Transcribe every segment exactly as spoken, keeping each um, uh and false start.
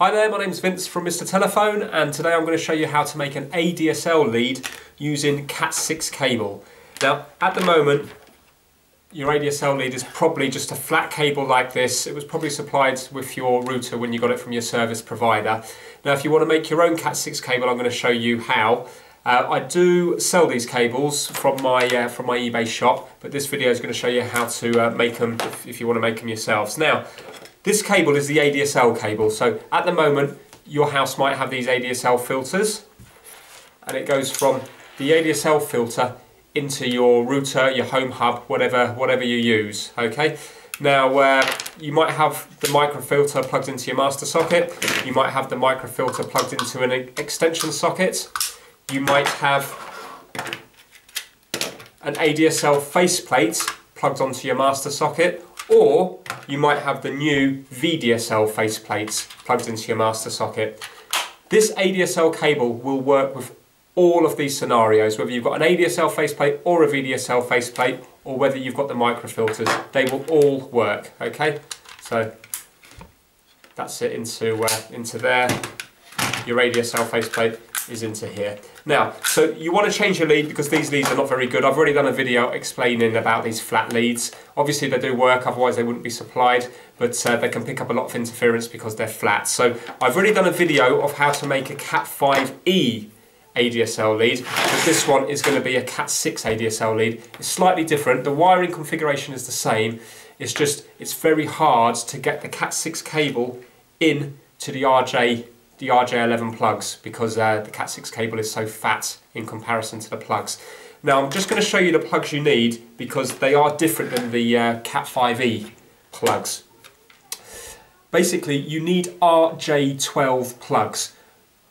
Hi there, my name's Vince from Mister Telephone, and today I'm going to show you how to make an A D S L lead using cat six cable. Now, at the moment, your A D S L lead is probably just a flat cable like this. It was probably supplied with your router when you got it from your service provider. Now, if you want to make your own cat six cable, I'm going to show you how. Uh, I do sell these cables from my uh, from my eBay shop, but this video is going to show you how to uh, make them if, if you want to make them yourselves. Now, this cable is the A D S L cable, so at the moment your house might have these A D S L filters, and it goes from the A D S L filter into your router, your home hub, whatever whatever you use. Okay, now uh, you might have the microfilter plugged into your master socket, you might have the microfilter plugged into an extension socket, you might have an A D S L faceplate plugged onto your master socket, or you might have the new V D S L faceplates plugged into your master socket. This A D S L cable will work with all of these scenarios, whether you've got an A D S L faceplate or a V D S L faceplate, or whether you've got the microfilters. They will all work, okay? So that's it into, uh, into there. Your A D S L faceplate is into here. Now, so you want to change your lead because these leads are not very good. I've already done a video explaining about these flat leads. Obviously they do work, otherwise they wouldn't be supplied, but uh, they can pick up a lot of interference because they're flat. So I've already done a video of how to make a cat five E A D S L lead, but this one is going to be a cat six A D S L lead. It's slightly different. The wiring configuration is the same. It's just, it's very hard to get the cat six cable in to the R J the R J eleven plugs because uh, the cat six cable is so fat in comparison to the plugs. Now I'm just going to show you the plugs you need because they are different than the uh, cat five E plugs. Basically you need R J twelve plugs.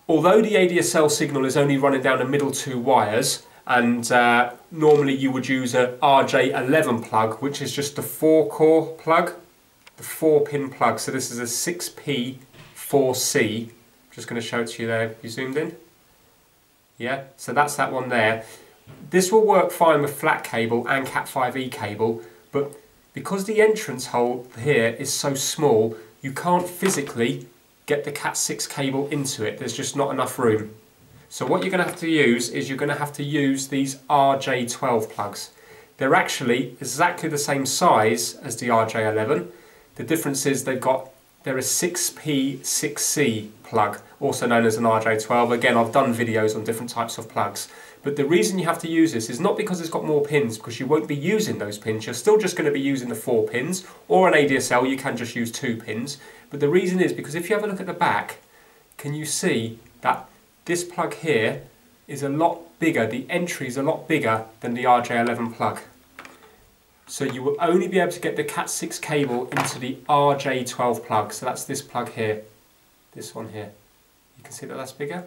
Although the A D S L signal is only running down the middle two wires, and uh, normally you would use a R J eleven plug, which is just the four core plug, the four pin plug, so this is a six P four C. Just going to show it to you there. You zoomed in? Yeah, so that's that one there. This will work fine with flat cable and cat five E cable, but because the entrance hole here is so small, you can't physically get the cat six cable into it. There's just not enough room. So what you're going to have to use is you're going to have to use these R J twelve plugs. They're actually exactly the same size as the R J eleven. The difference is they've got They're a six P six C plug, also known as an R J twelve. Again, I've done videos on different types of plugs. But the reason you have to use this is not because it's got more pins, because you won't be using those pins. You're still just going to be using the four pins, or an A D S L, you can just use two pins. But the reason is because if you have a look at the back, can you see that this plug here is a lot bigger, the entry is a lot bigger than the R J eleven plug. So you will only be able to get the cat six cable into the R J twelve plug. So that's this plug here, this one here. You can see that that's bigger.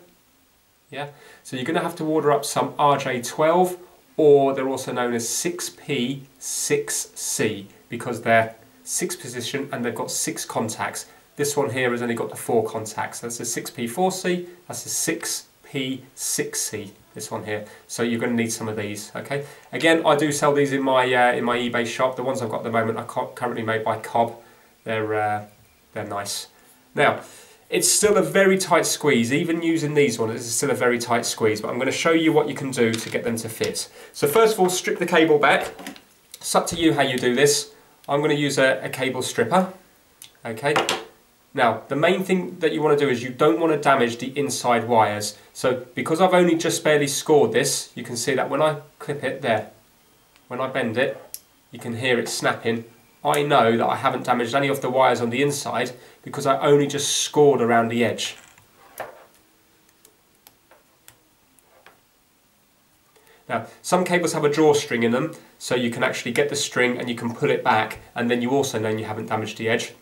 Yeah. So you're going to have to order up some R J twelve, or they're also known as six P six C because they're six position and they've got six contacts. This one here has only got the four contacts. That's a six P four C, that's a six P six C. This one here, so you're going to need some of these. Okay. Again, I do sell these in my uh, in my eBay shop. The ones I've got at the moment are currently made by Cobb. They're uh, they're nice. Now, it's still a very tight squeeze. Even using these ones, it's still a very tight squeeze. But I'm going to show you what you can do to get them to fit. So first of all, strip the cable back. It's up to you how you do this. I'm going to use a, a cable stripper. Okay. Now, the main thing that you want to do is you don't want to damage the inside wires. So, because I've only just barely scored this, you can see that when I clip it there, when I bend it, you can hear it snapping. I know that I haven't damaged any of the wires on the inside because I only just scored around the edge. Now, some cables have a drawstring in them, so you can actually get the string and you can pull it back, and then you also know you haven't damaged the edge.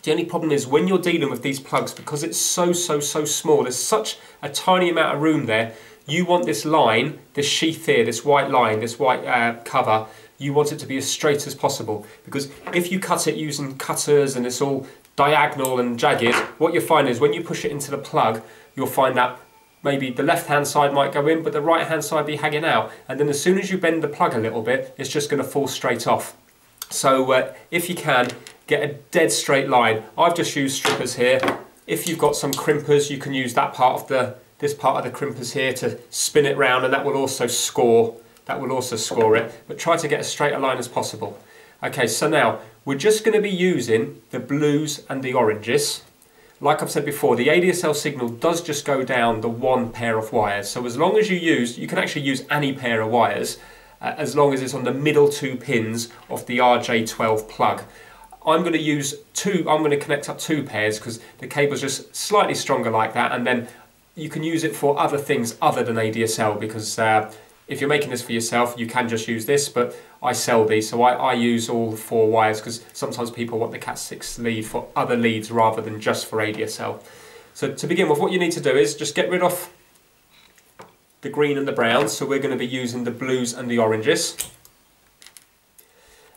The only problem is when you're dealing with these plugs, because it's so, so, so small, there's such a tiny amount of room there, you want this line, this sheath here, this white line, this white uh, cover, you want it to be as straight as possible. Because if you cut it using cutters and it's all diagonal and jagged, what you'll find is when you push it into the plug, you'll find that maybe the left-hand side might go in, but the right-hand side be hanging out. And then as soon as you bend the plug a little bit, it's just going to fall straight off. So uh, if you can, get a dead straight line. I've just used strippers here. If you've got some crimpers, you can use that part of the this part of the crimpers here to spin it round, and that will also score. That will also score it, but try to get as straight a line as possible. Okay, so now we're just going to be using the blues and the oranges. Like I've said before, the A D S L signal does just go down the one pair of wires. So as long as you use, you can actually use any pair of wires, uh, as long as it's on the middle two pins of the R J twelve plug. I'm going to use two, I'm going to connect up two pairs because the cable's just slightly stronger like that, and then you can use it for other things other than A D S L, because uh, if you're making this for yourself, you can just use this, but I sell these, so I, I use all four wires because sometimes people want the cat six lead for other leads rather than just for A D S L. So to begin with, what you need to do is just get rid of the green and the browns, so we're going to be using the blues and the oranges.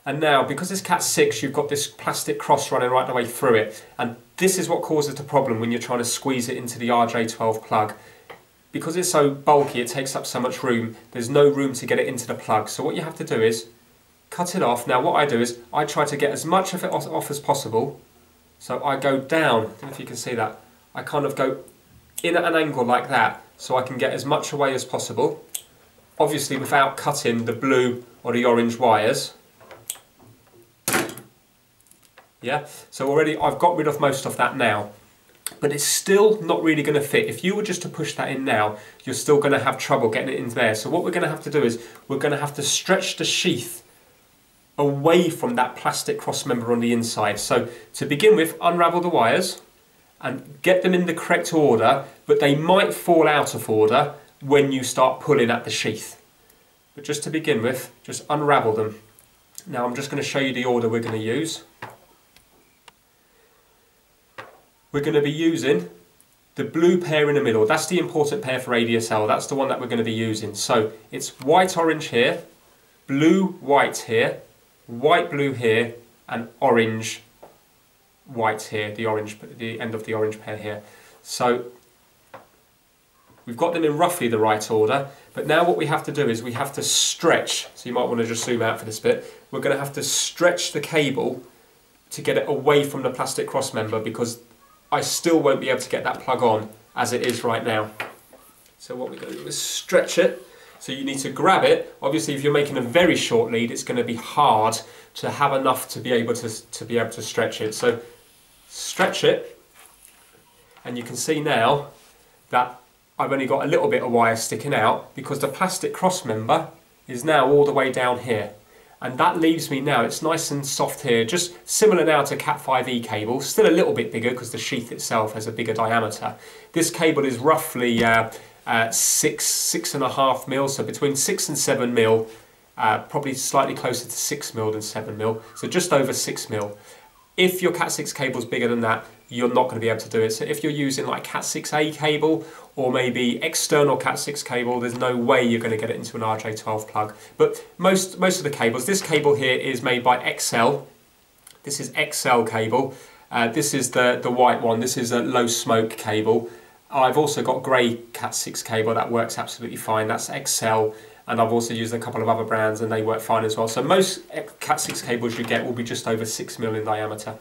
And now, because it's cat six, you've got this plastic cross running right the way through it, and this is what causes the problem when you're trying to squeeze it into the R J twelve plug. Because it's so bulky, it takes up so much room, there's no room to get it into the plug. So what you have to do is cut it off. Now what I do is I try to get as much of it off as possible. So I go down, I don't know if you can see that, I kind of go in at an angle like that so I can get as much away as possible. Obviously without cutting the blue or the orange wires. Yeah, so already I've got rid of most of that now. But it's still not really going to fit. If you were just to push that in now, you're still going to have trouble getting it in there. So what we're going to have to do is we're going to have to stretch the sheath away from that plastic cross member on the inside. So to begin with, unravel the wires and get them in the correct order, but they might fall out of order when you start pulling at the sheath. But just to begin with, just unravel them. Now I'm just going to show you the order we're going to use. We're going to be using the blue pair in the middle. That's the important pair for A D S L. That's the one that we're going to be using. So it's white-orange here, blue-white here, white-blue here, and orange-white here, the orange, the end of the orange pair here. So we've got them in roughly the right order, but now what we have to do is we have to stretch. So you might want to just zoom out for this bit. We're going to have to stretch the cable to get it away from the plastic cross member, because I still won't be able to get that plug on as it is right now. So what we're going to do is stretch it. So you need to grab it. Obviously, if you're making a very short lead, it's going to be hard to have enough to be able to, to be able to stretch it. So stretch it, and you can see now that I've only got a little bit of wire sticking out because the plastic cross member is now all the way down here. And that leaves me now, it's nice and soft here, just similar now to cat five e cable, still a little bit bigger because the sheath itself has a bigger diameter. This cable is roughly uh, uh, six, six and a half mil, so between six and seven mil, uh, probably slightly closer to six mil than seven mil, so just over six mil. If your cat six cable is bigger than that, you're not going to be able to do it. So if you're using like cat six A cable or maybe external cat six cable, there's no way you're going to get it into an R J twelve plug. But most, most of the cables, this cable here is made by X L. This is X L cable. Uh, this is the, the white one. This is a low smoke cable. I've also got grey cat six cable. That works absolutely fine. That's X L. And I've also used a couple of other brands and they work fine as well. So most cat six cables you get will be just over six mil in diameter.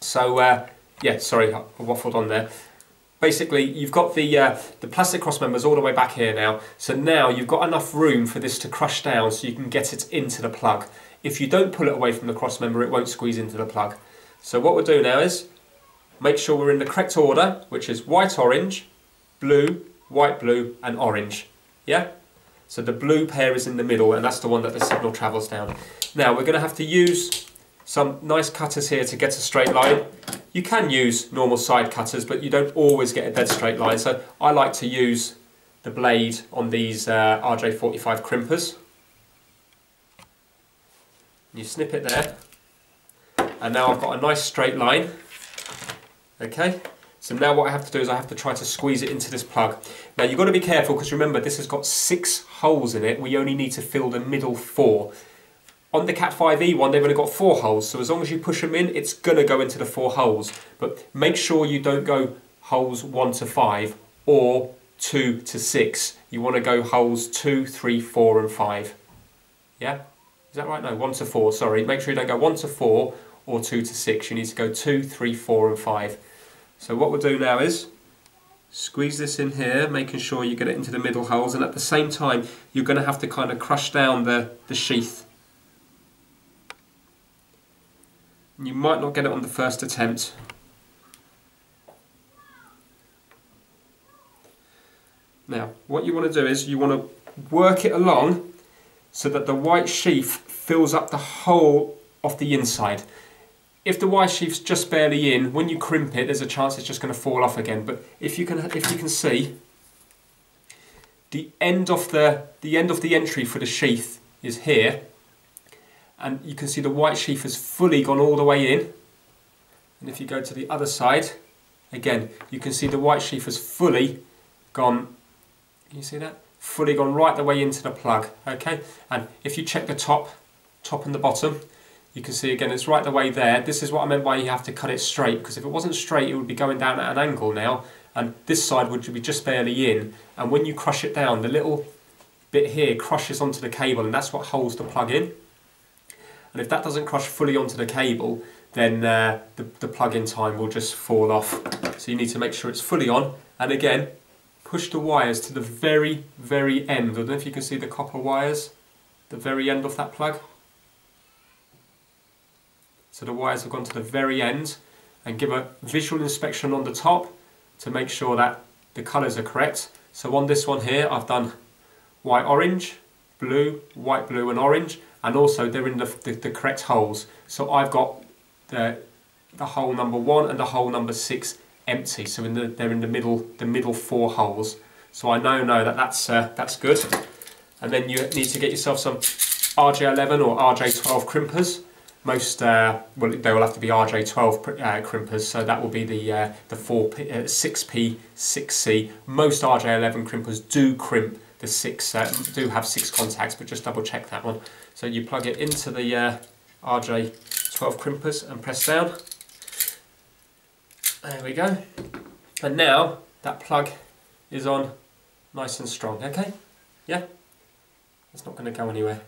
So, uh, yeah, sorry, I waffled on there. Basically, you've got the uh, the plastic cross members all the way back here now. So now you've got enough room for this to crush down so you can get it into the plug. If you don't pull it away from the cross member, it won't squeeze into the plug. So what we'll do now is make sure we're in the correct order, which is white-orange, blue, white-blue, and orange. Yeah? So the blue pair is in the middle, and that's the one that the signal travels down. Now, we're going to have to use some nice cutters here to get a straight line. You can use normal side cutters, but you don't always get a dead straight line. So I like to use the blade on these uh, R J forty-five crimpers. You snip it there. And now I've got a nice straight line. Okay, so now what I have to do is I have to try to squeeze it into this plug. Now you've got to be careful because remember this has got six holes in it. We only need to fill the middle four. On the cat five e one, they've only got four holes, so as long as you push them in, it's going to go into the four holes. But make sure you don't go holes one to five or two to six. You want to go holes two, three, four, and five. Yeah? Is that right? No, one to four, sorry. Make sure you don't go one to four or two to six. You need to go two, three, four, and five. So what we'll do now is squeeze this in here, making sure you get it into the middle holes, and at the same time you're going to have to kind of crush down the, the sheath. You might not get it on the first attempt. Now, what you want to do is you want to work it along so that the white sheath fills up the whole of the inside. If the white sheath's just barely in, when you crimp it, there's a chance it's just going to fall off again. But if you can, if you can see, the end of the the end of the entry for the sheath is here, and you can see the white sheath has fully gone all the way in. And if you go to the other side, again, you can see the white sheath has fully gone. Can you see that? Fully gone right the way into the plug. Okay, and if you check the top, top and the bottom, you can see again it's right the way there. This is what I meant by you have to cut it straight, because if it wasn't straight it would be going down at an angle now, and this side would be just barely in, and when you crush it down the little bit here crushes onto the cable, and that's what holds the plug in. And if that doesn't crush fully onto the cable, then uh, the, the plug-in time will just fall off. So you need to make sure it's fully on, and again push the wires to the very very end. I don't know if you can see the copper wires, the very end of that plug. So the wires have gone to the very end, and give a visual inspection on the top to make sure that the colours are correct. So on this one here I've done white orange, blue, white blue and orange, and also they're in the, the, the correct holes. So I've got the, the hole number one and the hole number six empty, so in the, they're in the middle the middle four holes. So I now know that that's, uh, that's good. And then you need to get yourself some R J eleven or R J twelve crimpers. Most, uh, well, they will have to be R J twelve uh, crimpers, so that will be the uh, the six P six C. Most R J eleven crimpers do crimp the six, uh, do have six contacts, but just double check that one. So you plug it into the uh, R J twelve crimpers and press down. There we go. And now that plug is on, nice and strong. Okay, yeah, it's not going to go anywhere.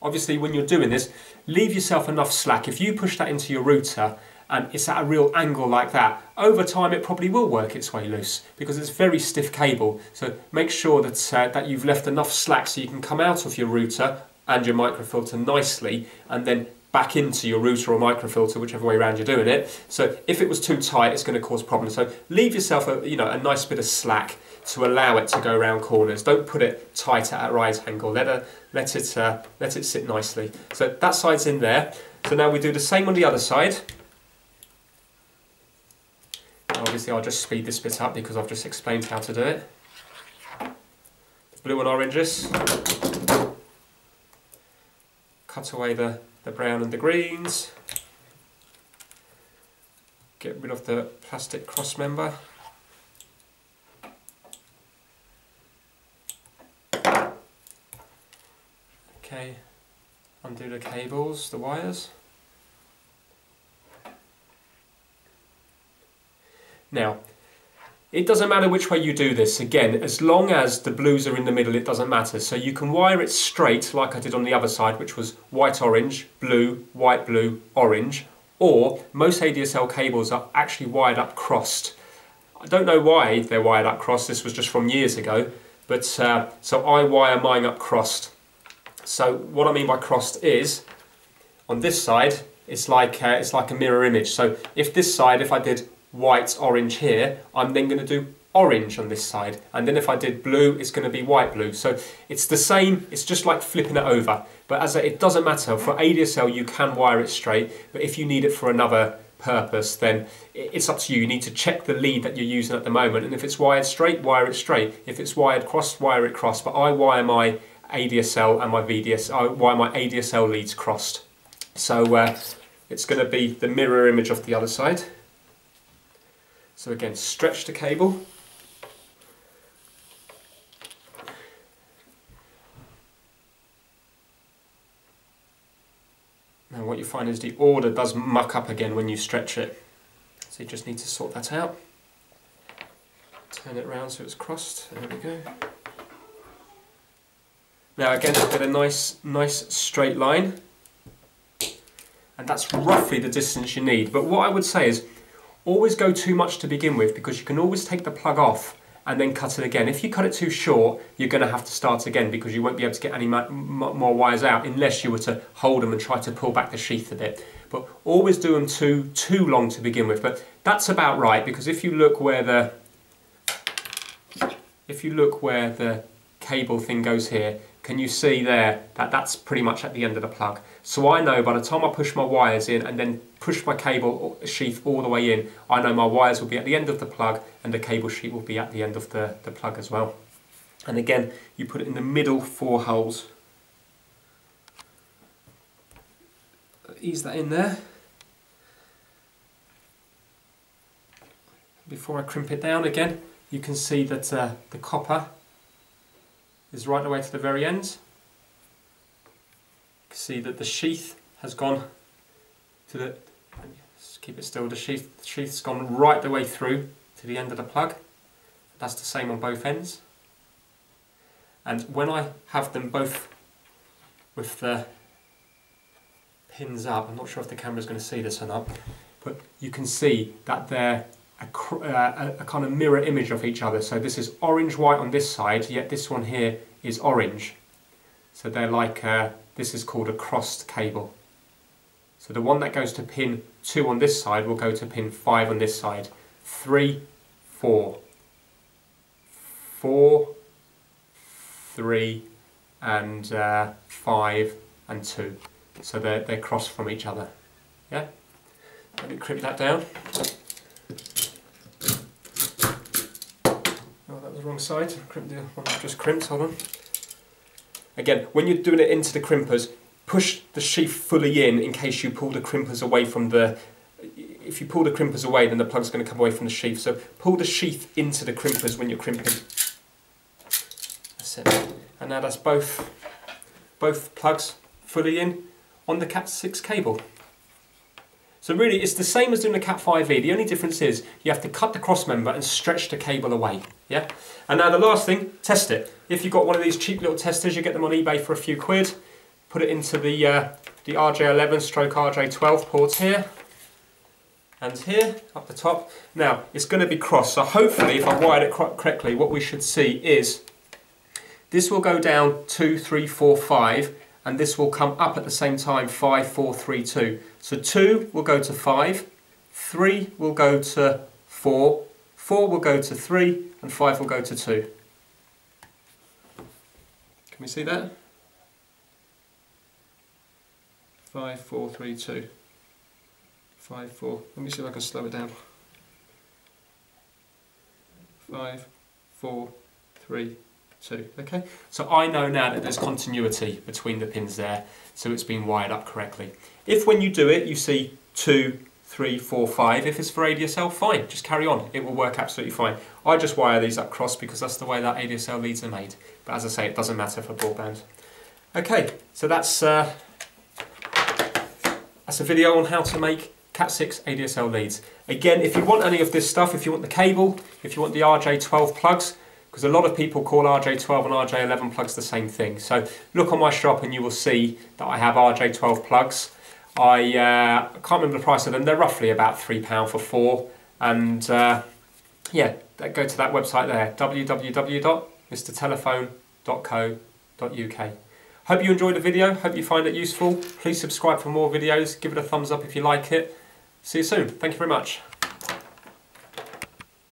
Obviously when you're doing this, leave yourself enough slack. If you push that into your router and it's at a real angle like that, over time it probably will work its way loose because it's very stiff cable. So make sure that, uh, that you've left enough slack so you can come out of your router and your microfilter nicely and then back into your router or microfilter, whichever way around you're doing it. So if it was too tight, it's going to cause problems. So leave yourself a, you know, a nice bit of slack to allow it to go around corners. Don't put it tight at a right angle. Let it, let it, uh, let it sit nicely. So that side's in there. So now we do the same on the other side. Obviously I'll just speed this bit up because I've just explained how to do it. Blue and oranges. Cut away the, the brown and the greens. Get rid of the plastic cross member. Okay, undo the cables, the wires. Now, it doesn't matter which way you do this. Again, as long as the blues are in the middle, it doesn't matter. So you can wire it straight like I did on the other side, which was white, orange, blue, white, blue, orange. Or most A D S L cables are actually wired up crossed. I don't know why they're wired up crossed. This was just from years ago. But uh, so I wire mine up crossed. So what I mean by crossed is, on this side, it's like uh, it's like a mirror image. So if this side, if I did white, orange here, I'm then going to do orange on this side. And then if I did blue, it's going to be white, blue. So it's the same, it's just like flipping it over. But as a, it doesn't matter, for A D S L you can wire it straight, but if you need it for another purpose, then it's up to you. You need to check the lead that you're using at the moment. And if it's wired straight, wire it straight. If it's wired crossed, wire it crossed. But I wire my A D S L and my V D S L, why my A D S L leads crossed. So uh, it's going to be the mirror image of the other side. So again, stretch the cable. Now what you find is the order does muck up again when you stretch it. So you just need to sort that out. Turn it round so it's crossed. There we go. Now again, just get a nice, nice straight line, and that's roughly the distance you need. But what I would say is, Always go too much to begin with, because you can always take the plug off and then cut it again. If you cut it too short, you're going to have to start again, because you won't be able to get any more wires out unless you were to hold them and try to pull back the sheath a bit. But always do them too, too long to begin with. But that's about right, because if you look where the if you look where the cable thing goes here, can you see there that that's pretty much at the end of the plug? So I know by the time I push my wires in and then push my cable sheath all the way in, I know my wires will be at the end of the plug and the cable sheath will be at the end of the, the plug as well. And again, you put it in the middle four holes. Ease that in there. Before I crimp it down again, you can see that uh, the copper is right the way to the very end. You can see that the sheath has gone to the, let's keep it still, the sheath, the sheath's gone right the way through to the end of the plug. That's the same on both ends. And when I have them both with the pins up, I'm not sure if the camera's going to see this or not, but you can see that they're A, uh, a kind of mirror image of each other. So this is orange white on this side, yet this one here is orange. So they're like, uh, this is called a crossed cable. So the one that goes to pin two on this side will go to pin five on this side. Three, four, four, three, and uh, five, and two. So they're, they're crossed from each other. Yeah? Let me crimp that down. Wrong side, crimp the one just crimped, hold on. Again, when you're doing it into the crimpers, push the sheath fully in in case you pull the crimpers away from the, if you pull the crimpers away then the plug's going to come away from the sheath, so pull the sheath into the crimpers when you're crimping. That's it. And now that's both, both plugs fully in on the cat six cable. So really it's the same as doing the cat five e, the only difference is you have to cut the cross member and stretch the cable away. Yeah? And now the last thing, test it. If you've got one of these cheap little testers, you get them on eBay for a few quid, put it into the, uh, the R J eleven stroke R J twelve ports here, and here, up the top. Now, it's going to be crossed, so hopefully if I wired it correctly, what we should see is this will go down two, three, four, five, and this will come up at the same time, five, four, three, two. So two will go to five, three will go to four, four will go to three, and five will go to two. Can we see that? five, four, three, two. five, four. Let me see if I can slow it down. five, four, three, two. Okay, so I know now that there's continuity between the pins there, so it's been wired up correctly. If when you do it you see two, three, four, five, if it's for A D S L, fine, just carry on, it will work absolutely fine. I just wire these up cross because that's the way that A D S L leads are made, but as I say, it doesn't matter for broadband. Okay, so that's uh, that's a video on how to make cat six A D S L leads. Again, if you want any of this stuff, if you want the cable, if you want the R J twelve plugs, because a lot of people call R J twelve and R J eleven plugs the same thing. So look on my shop and you will see that I have R J twelve plugs. I uh, can't remember the price of them. They're roughly about three pounds for four. And uh, yeah, go to that website there, w w w dot mister telephone dot co dot u k. Hope you enjoyed the video. Hope you find it useful. Please subscribe for more videos. Give it a thumbs up if you like it. See you soon. Thank you very much.